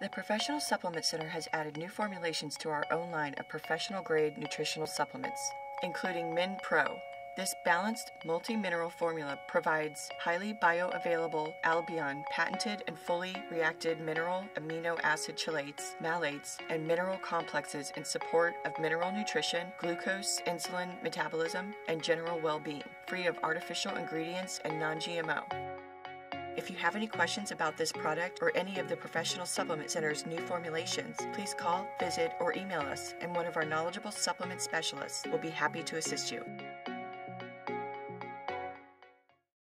The Professional Supplement Center has added new formulations to our own line of professional-grade nutritional supplements, including MinPro. This balanced multi-mineral formula provides highly bioavailable Albion patented and fully reacted mineral amino acid chelates, malates, and mineral complexes in support of mineral nutrition, glucose, insulin metabolism, and general well-being, free of artificial ingredients and non-GMO. If you have any questions about this product or any of the Professional Supplement Center's new formulations, please call, visit, or email us, and one of our knowledgeable supplement specialists will be happy to assist you.